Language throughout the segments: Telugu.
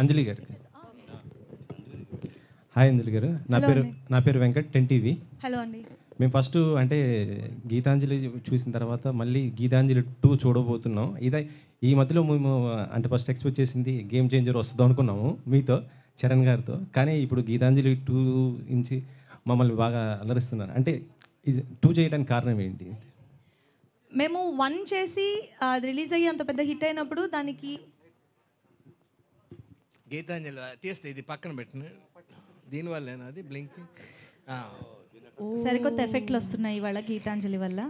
అంజలి గారు. హాయ్ అంజలి గారు, నా పేరు వెంకట్, 10 TV. హలో అండి. మేము ఫస్ట్ అంటే గీతాంజలి చూసిన తర్వాత మళ్ళీ గీతాంజలి 2 చూడబోతున్నాం. ఇదే ఈ మధ్యలో మేము అంటే ఫస్ట్ ఎక్స్పెక్ట్ చేసింది గేమ్ చేంజర్ వస్తుందో అనుకున్నాము మీతో, చరణ్ గారితో. కానీ ఇప్పుడు గీతాంజలి 2 నుంచి మమ్మల్ని బాగా అలరిస్తున్నారు. అంటే 2 చేయడానికి కారణం ఏంటి? మేము 1 చేసి అది రిలీజ్ అయ్యి అంత పెద్ద హిట్ అయినప్పుడు దానికి గీతాంజలి తీస్తే ఇది పక్కన పెట్టిన దీనివల్లేనా అది బ్లింక్ సరికొత్త ఎఫెక్ట్లు వస్తున్నాయి ఇవాళ గీతాంజలి వల్ల.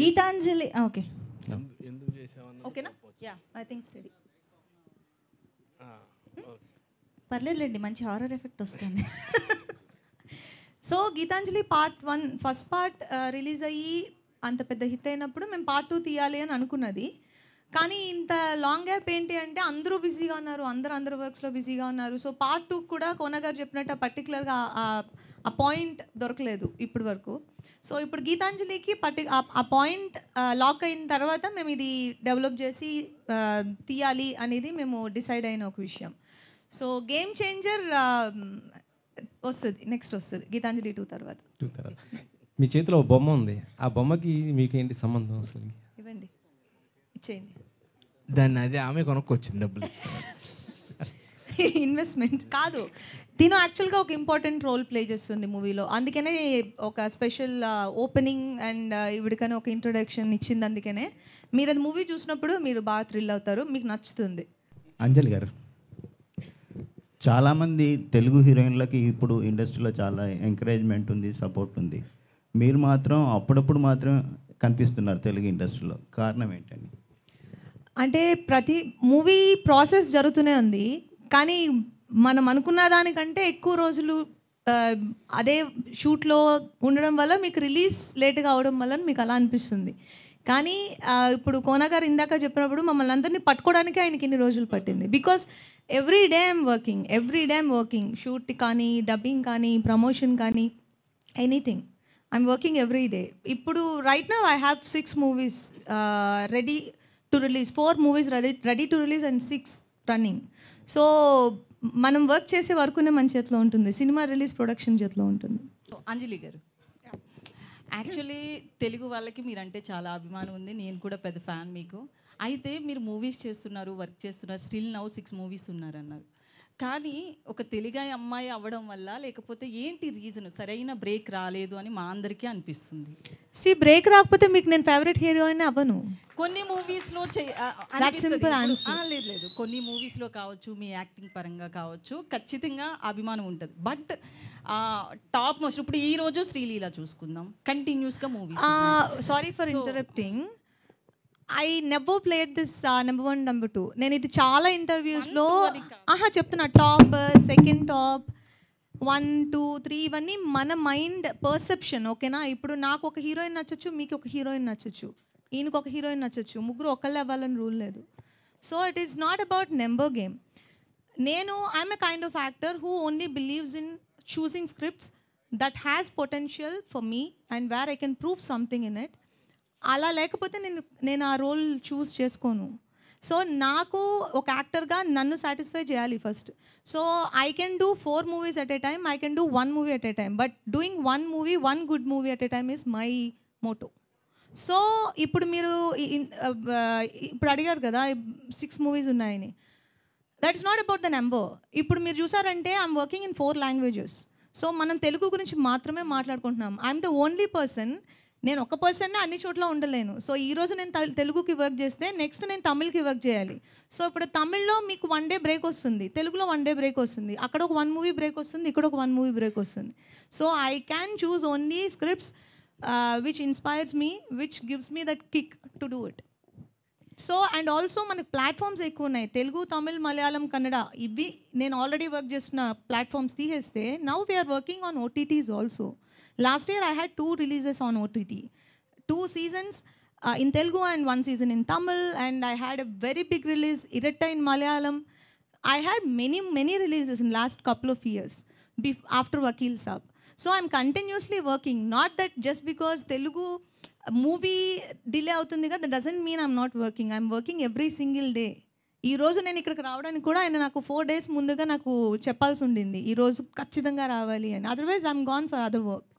గీతాంజలి ఓకే ఓకేనా? యా ఐ థింక్ స్టడీ పర్లేదులేండి, మంచి హారర్ ఎఫెక్ట్ వస్తుంది. So Geethanjali part 1 first part release అయ్యి అంత పెద్ద హిట్ అయినప్పుడు మేము పార్ట్ 2 తీయాలి అని అనుకున్నది. కానీ ఇంత లాంగ్ గ్యాప్ ఏంటి అంటే అందరూ బిజీగా ఉన్నారు, అందరు వర్క్స్లో బిజీగా ఉన్నారు. సో పార్ట్ 2 కూడా కోనగారు చెప్పినట్టు పర్టికులర్గా ఆ పాయింట్ దొరకలేదు ఇప్పటి వరకు. సో ఇప్పుడు గీతాంజలికి ఆ పాయింట్ లాక్ అయిన తర్వాత మేము ఇది డెవలప్ చేసి తీయాలి అనేది మేము డిసైడ్ అయిన ఒక విషయం. సో గేమ్ చేంజర్ వస్తుంది, నెక్స్ట్ వస్తుంది గీతాంజలి 2 తర్వాత. మీ చేతిలో ఒక బొమ్మ ఉంది, ఆ బొమ్మకి మీకేంటి సంబంధం అసలు? ఇవ్వండి, ఇచ్చేయండి దాన్ని. అదే ఆమె కొనుక్కొచ్చింది, డబ్బులు ఇన్వెస్ట్మెంట్ కాదు. దీని యాక్చువల్గా ఒక ఇంపార్టెంట్ రోల్ ప్లే చేస్తుంది మూవీలో, అందుకనే ఒక స్పెషల్ ఓపెనింగ్ అండ్ ఇవిడికనే ఒక ఇంట్రొడక్షన్ ఇచ్చింది. అందుకనే మీరు అది మూవీ చూసినప్పుడు మీరు బాగా థ్రిల్ అవుతారు, మీకు నచ్చుతుంది. అంజలి గారు, చాలామంది తెలుగు హీరోయిన్లకి ఇప్పుడు ఇండస్ట్రీలో చాలా ఎంకరేజ్మెంట్ ఉంది, సపోర్ట్ ఉంది. మీరు మాత్రం అప్పుడప్పుడు మాత్రం కనిపిస్తున్నారు తెలుగు ఇండస్ట్రీలో, కారణం ఏంటండి? అంటే ప్రతి మూవీ ప్రాసెస్ జరుగుతూనే ఉంది, కానీ మనం అనుకున్న దానికంటే ఎక్కువ రోజులు అదే షూట్లో ఉండడం వల్ల మీకు రిలీజ్ లేట్గా అవడం వల్ల మీకు అలా అనిపిస్తుంది. కానీ ఇప్పుడు కోనగారు ఇందాక చెప్పినప్పుడు మమ్మల్ని అందరినీ పట్టుకోవడానికి ఆయనకి ఇన్ని రోజులు పట్టింది. Because every day I'm working shoot కానీ, డబ్బింగ్ కానీ, ప్రమోషన్ కానీ, anything I'm working every day. ఇప్పుడు right now I have 6 movies ready to release, 4 movies ready to release and 6 running. So మనం వర్క్ చేసే వరకునే మన చేతిలో ఉంటుంది, సినిమా రిలీజ్ ప్రొడక్షన్ చేతిలో ఉంటుంది. అంజలి గారు, యాక్చువల్లీ తెలుగు వాళ్ళకి మీరంటే చాలా అభిమానం ఉంది, నేను కూడా పెద్ద ఫ్యాన్ మీకు. అయితే మీరు మూవీస్ చేస్తున్నారు, వర్క్ చేస్తున్నారు, స్టిల్ నౌ 6 మూవీస్ ఉన్నారన్నారు. కానీ ఒక తెలుగాయి అమ్మాయి అవ్వడం వల్ల లేకపోతే ఏంటి రీజన్? సరైన బ్రేక్ రాలేదు అని మా అందరికీ అనిపిస్తుంది. సి బ్రేక్ రాకపోతే మీకు నేను ఫేవరెట్ హీరోయిన్ అవ్వను. కొన్ని మూవీస్లో లేదు, కొన్ని మూవీస్లో కావచ్చు, మీ యాక్టింగ్ పరంగా కావచ్చు, ఖచ్చితంగా అభిమానం ఉంటుంది. బట్ టాప్ మోస్ట్ ఇప్పుడు ఈ రోజు శ్రీలీల చూసుకుందాం, కంటిన్యూస్గా movie. Sorry for interrupting, I never played this No. 1, No. 2. నేను ఇది చాలా ఇంటర్వ్యూస్లో చెప్తున్నా, టాప్, సెకండ్ టాప్, 1, 2, 3 ఇవన్నీ మన మైండ్ పర్సెప్షన్, ఓకేనా? ఇప్పుడు నాకు ఒక హీరోయిన్ నచ్చచ్చు, మీకు ఒక హీరోయిన్ నచ్చచ్చు, ఈయనకు ఒక హీరోయిన్ నచ్చచ్చు, ముగ్గురు ఒకళ్ళు అవ్వాలని రూల్ లేదు. So it is not about number game. నేను I'm a kind of actor who only believes in choosing scripts that has potential for me and where I can prove something in it. అలా లేకపోతే నేను ఆ రోల్ చూస్ చేసుకోను. సో నాకు ఒక యాక్టర్గా నన్ను సాటిస్ఫై చేయాలి first. So I can do 4 movies at a time, I can do 1 movie at a time, but doing 1 good movie at a time is my motto. So ఇప్పుడు మీరు ఇప్పుడు అడిగారు కదా 6 మూవీస్ ఉన్నాయని, that is not about the number. ఇప్పుడు మీరు చూసారంటే I'm working in 4 languages. So మనం తెలుగు గురించి మాత్రమే మాట్లాడుకుంటున్నాం. ఐఎమ్ ద ఓన్లీ పర్సన్, నేను ఒక పర్సన్నే అన్ని చోట్ల ఉండలేను. సో ఈరోజు నేను తెలుగుకి వర్క్ చేస్తే నెక్స్ట్ నేను తమిళ్కి వర్క్ చేయాలి. సో ఇప్పుడు తమిళ్లో మీకు 1 డే బ్రేక్ వస్తుంది, తెలుగులో 1 డే బ్రేక్ వస్తుంది, అక్కడ ఒక 1 మూవీ బ్రేక్ వస్తుంది, ఇక్కడ ఒక 1 మూవీ బ్రేక్ వస్తుంది. So I can choose only scripts which inspires me, which gives me that kick to do it. So and also మనకు ప్లాట్ఫామ్స్ ఎక్కువ ఉన్నాయి, తెలుగు, తమిళ్, మలయాళం, కన్నడ, ఇవి నేను ఆల్రెడీ వర్క్ చేసిన ప్లాట్ఫామ్స్ తీసేస్తే now we're working on OTTs also. Last year I had 2 releases on OTT, 2 seasons in Telugu and 1 season in Tamil, and I had a very big release Irata in Malayalam. I had many releases in last couple of years after Wakeel Sab. So I'm continuously working, not that just because Telugu movie delay avutundi ga, that doesn't mean I'm not working. I'm working every single day, ఈరోజు నేను ఇక్కడికి రావడానికి కూడా ఆయన నాకు 4 days ముందుగా నాకు చెప్పాల్సి ఉండింది, ఈరోజు ఖచ్చితంగా రావాలి అని. Otherwise I'm gone for other work.